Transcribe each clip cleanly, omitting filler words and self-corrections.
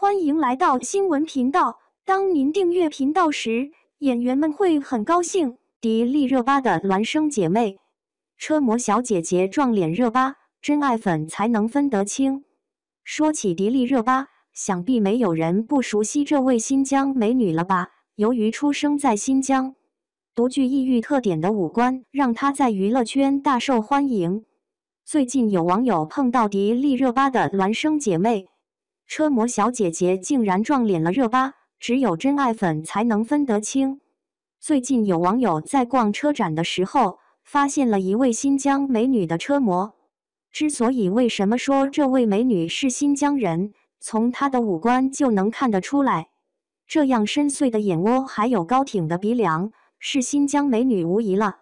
欢迎来到新闻频道。当您订阅频道时，演员们会很高兴。迪丽热巴的孪生姐妹，车模小姐姐撞脸热巴，真爱粉才能分得清。说起迪丽热巴，想必没有人不熟悉这位新疆美女了吧？由于出生在新疆，独具异域特点的五官让她在娱乐圈大受欢迎。 最近有网友碰到迪丽热巴的孪生姐妹，车模小姐姐竟然撞脸了热巴，只有真爱粉才能分得清。最近有网友在逛车展的时候，发现了一位新疆美女的车模。之所以为什么说这位美女是新疆人，从她的五官就能看得出来，这样深邃的眼窝还有高挺的鼻梁，是新疆美女无疑了。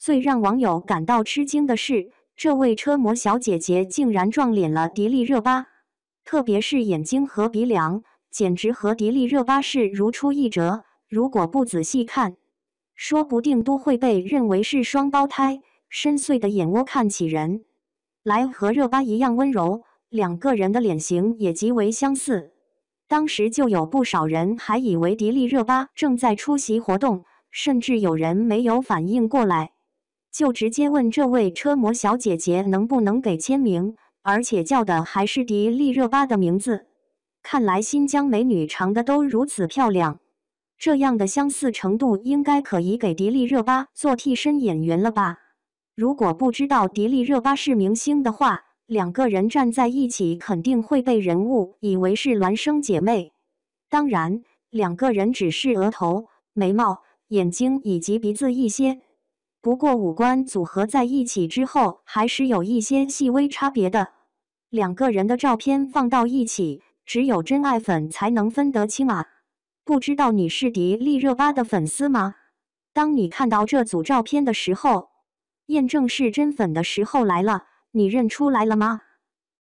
最让网友感到吃惊的是， 这位车模小姐姐竟然撞脸了迪丽热巴，特别是眼睛和鼻梁，简直和迪丽热巴是如出一辙。如果不仔细看，说不定都会被认为是双胞胎。深邃的眼窝看起人来和热巴一样温柔，两个人的脸型也极为相似。当时就有不少人还以为迪丽热巴正在出席活动，甚至有人没有反应过来， 就直接问这位车模小姐姐能不能给签名，而且叫的还是迪丽热巴的名字。看来新疆美女长得都如此漂亮，这样的相似程度应该可以给迪丽热巴做替身演员了吧？如果不知道迪丽热巴是明星的话，两个人站在一起肯定会被人误以为是孪生姐妹。当然，两个人只是额头、眉毛、眼睛以及鼻子一些。 不过五官组合在一起之后，还是有一些细微差别的。两个人的照片放到一起，只有真爱粉才能分得清啊！不知道你是迪丽热巴的粉丝吗？当你看到这组照片的时候，验证是真粉的时候来了，你认出来了吗？